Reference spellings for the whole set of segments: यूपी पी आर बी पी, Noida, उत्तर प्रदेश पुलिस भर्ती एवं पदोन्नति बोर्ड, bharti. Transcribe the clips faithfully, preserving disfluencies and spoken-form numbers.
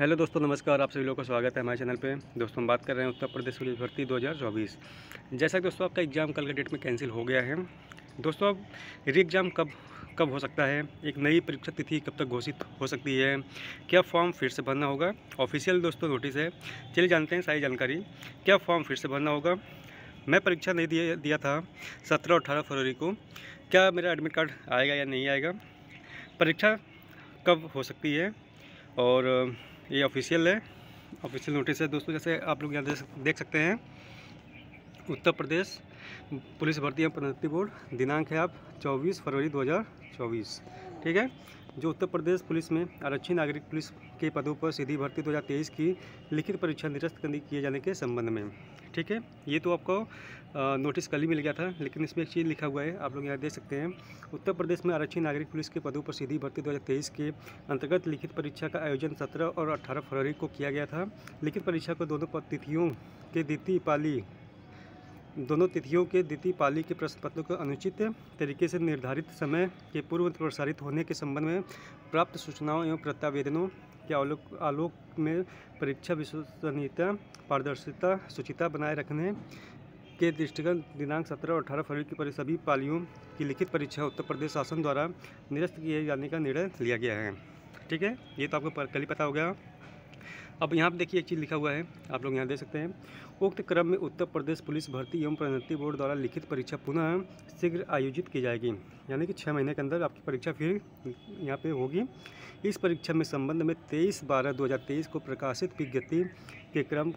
Hello दोस्तों, नमस्कार। आप सभी लोगों का स्वागत है हमारे चैनल पे। दोस्तों, हम बात कर रहे हैं उत्तर प्रदेश पुलिस भर्ती दो हज़ार चौबीस। जैसा कि दोस्तों आपका एग्ज़ाम कल के डेट में कैंसिल हो गया है। दोस्तों, अब री एग्ज़ाम कब कब हो सकता है, एक नई परीक्षा तिथि कब तक घोषित हो सकती है, क्या फॉर्म फिर से भरना होगा, ऑफिशियल दोस्तों नोटिस है। चलिए जानते हैं सारी जानकारी। क्या फॉर्म फिर से भरना होगा? मैं परीक्षा नहीं दिया दिया था सत्रह और अठारह फरवरी को। क्या मेरा एडमिट कार्ड आएगा या नहीं आएगा? परीक्षा कब हो सकती है? और ये ऑफिशियल है, ऑफिशियल नोटिस है दोस्तों। जैसे आप लोग यहाँ देख सकते हैं, उत्तर प्रदेश पुलिस भर्ती एवं पदोन्नति बोर्ड, दिनांक है आप चौबीस फरवरी दो हज़ार चौबीस। ठीक है। जो उत्तर प्रदेश पुलिस में आरक्षी नागरिक पुलिस के पदों पर सीधी भर्ती दो हज़ार तेईस की लिखित परीक्षा निरस्त करने किए जाने के संबंध में। ठीक है। ये तो आपको नोटिस कल ही मिल गया था, लेकिन इसमें एक चीज़ लिखा हुआ है, आप लोग यहाँ देख सकते हैं। उत्तर प्रदेश में आरक्षी नागरिक पुलिस के पदों पर सीधी भर्ती दो हज़ार तेईस के अंतर्गत लिखित परीक्षा का आयोजन सत्रह और अठारह फरवरी को किया गया था। लिखित परीक्षा को दोनों पद तिथियों के द्वितीय पाली दोनों तिथियों के द्वितीय पाली के प्रश्न पत्रों को अनुचित तरीके से निर्धारित समय के पूर्व प्रसारित होने के संबंध में प्राप्त सूचनाओं एवं प्रत्यावेदनों के आलोक आलोक में परीक्षा विश्वसनीयता, पारदर्शिता, शुचिता बनाए रखने के दृष्टिगत दिनांक सत्रह और अठारह फरवरी की सभी पालियों की लिखित परीक्षा उत्तर प्रदेश शासन द्वारा निरस्त किए जाने का निर्णय लिया गया है। ठीक है। ये तो आपको कल ही पता हो गया। अब यहाँ पर देखिए एक चीज़ लिखा हुआ है, आप लोग यहाँ देख सकते हैं। उक्त क्रम में उत्तर प्रदेश पुलिस भर्ती एवं पदोन्नति बोर्ड द्वारा लिखित परीक्षा पुनः शीघ्र आयोजित की जाएगी, यानी कि छः महीने के अंदर आपकी परीक्षा फिर यहाँ पे होगी। इस परीक्षा में संबंध में तेईस बारह दो हज़ार तेईस को प्रकाशित विज्ञप्ति के क्रम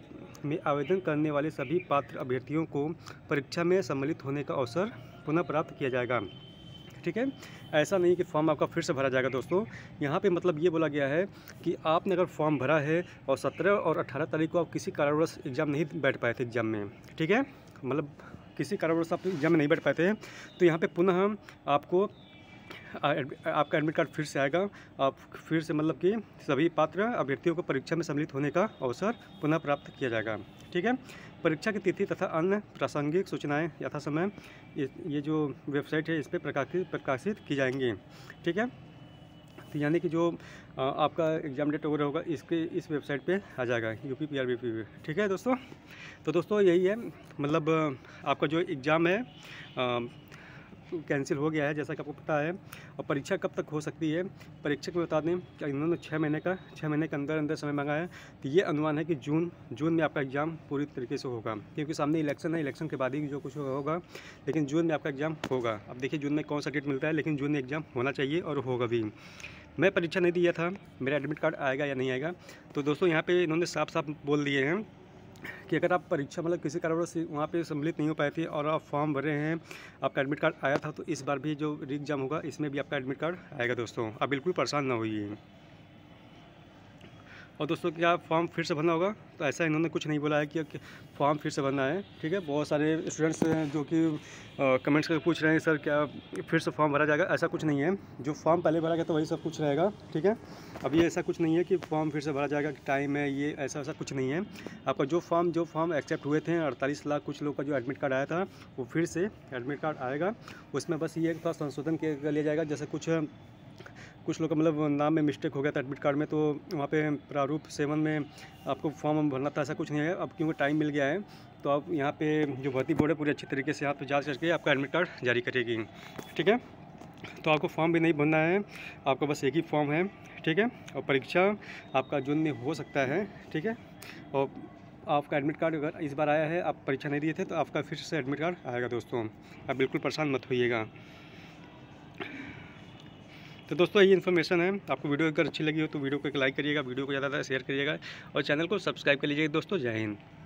में आवेदन करने वाले सभी पात्र अभ्यर्थियों को परीक्षा में सम्मिलित होने का अवसर पुनः प्राप्त किया जाएगा। ठीक है। ऐसा नहीं कि फॉर्म आपका फिर से भरा जाएगा दोस्तों। यहाँ पे मतलब ये बोला गया है कि आपने अगर फॉर्म भरा है और सत्रह और अठारह तारीख को आप किसी कारणवश एग्ज़ाम नहीं बैठ पाए थे एग्ज़ाम में, ठीक है, मतलब किसी कारणवश आप एग्ज़ाम में नहीं बैठ पाए थे, तो यहाँ पे पुनः आपको आपका एडमिट कार्ड फिर से आएगा। आप फिर से मतलब कि सभी पात्र अभ्यर्थियों को परीक्षा में सम्मिलित होने का अवसर पुनः प्राप्त किया जाएगा। ठीक है। परीक्षा की तिथि तथा अन्य प्रासंगिक सूचनाएं यथासमय ये जो वेबसाइट है इस पर प्रकाशित प्रकाशित की जाएंगी। ठीक है। तो यानी कि जो आपका एग्ज़ाम डेट वगैरह होगा इसके इस वेबसाइट पे आ जाएगा, यूपी पी आर बी पी। ठीक है दोस्तों। तो दोस्तों यही है, मतलब आपका जो एग्ज़ाम है कैंसिल हो गया है, जैसा कि आपको पता है। और परीक्षा कब तक हो सकती है? परीक्षा को बता दें कि इन्होंने छः महीने का छः महीने के अंदर अंदर समय मांगा है। तो ये अनुमान है कि जून जून में आपका एग्ज़ाम पूरी तरीके से होगा, क्योंकि सामने इलेक्शन है, इलेक्शन के बाद ही जो कुछ होगा, लेकिन जून में आपका एग्ज़ाम होगा। अब देखिए जून में कौन सा डेट मिलता है, लेकिन जून में एग्ज़ाम होना चाहिए और होगा भी। मैं परीक्षा नहीं दिया था, मेरा एडमिट कार्ड आएगा या नहीं आएगा? तो दोस्तों यहाँ पर इन्होंने साफ साफ बोल दिए हैं कि अगर आप परीक्षा मतलब किसी कारण से वहाँ पे सम्मिलित नहीं हो पाए थे और आप फॉर्म भरे हैं, आपका एडमिट कार्ड आया था, तो इस बार भी जो री एग्ज़ाम होगा इसमें भी आपका एडमिट कार्ड आएगा दोस्तों। आप बिल्कुल परेशान ना होइए। और दोस्तों क्या फॉर्म फिर से भरना होगा? तो ऐसा इन्होंने कुछ नहीं बोला है कि फॉर्म फिर से भरना है। ठीक है। बहुत सारे स्टूडेंट्स हैं जो कि कमेंट्स करके पूछ रहे हैं, सर क्या फिर से फॉर्म भरा जाएगा? ऐसा कुछ नहीं है। जो फॉर्म पहले भरा गया तो वही सब कुछ रहेगा। ठीक है। अब ये ऐसा कुछ नहीं है कि फॉर्म फिर से भरा जाएगा, टाइम है, ये ऐसा ऐसा कुछ नहीं है। आपका जो फॉर्म जो फॉर्म एक्सेप्ट हुए थे अड़तालीस लाख कुछ लोग का जो एडमिट कार्ड आया था, वो फिर से एडमिट कार्ड आएगा। उसमें बस ये थोड़ा संशोधन किया लिया जाएगा, जैसे कुछ कुछ लोग का मतलब नाम में मिस्टेक हो गया था एडमिट कार्ड में, तो वहाँ पे प्रारूप सेवन में आपको फॉर्म भरना था, ऐसा कुछ नहीं है। अब क्योंकि टाइम मिल गया है तो आप यहाँ पे जो भर्ती बोर्ड है पूरी अच्छी तरीके से यहाँ पे जांच करके आपका एडमिट कार्ड जारी करेगी। ठीक है। तो आपको फॉर्म भी नहीं भरना है, आपका बस एक ही फॉर्म है। ठीक है। और परीक्षा आपका जून में हो सकता है। ठीक है। और आपका एडमिट कार्ड अगर इस बार आया है, आप परीक्षा नहीं दिए थे, तो आपका फिर से एडमिट कार्ड आएगा दोस्तों। आप बिल्कुल परेशान मत होइएगा। तो दोस्तों ये इन्फॉर्मेशन है। आपको वीडियो अगर अच्छी लगी हो तो वीडियो को एक लाइक करिएगा, वीडियो को ज़्यादा ज़्यादा शेयर करिएगा और चैनल को सब्सक्राइब कर लीजिएगा दोस्तों। जय हिंद।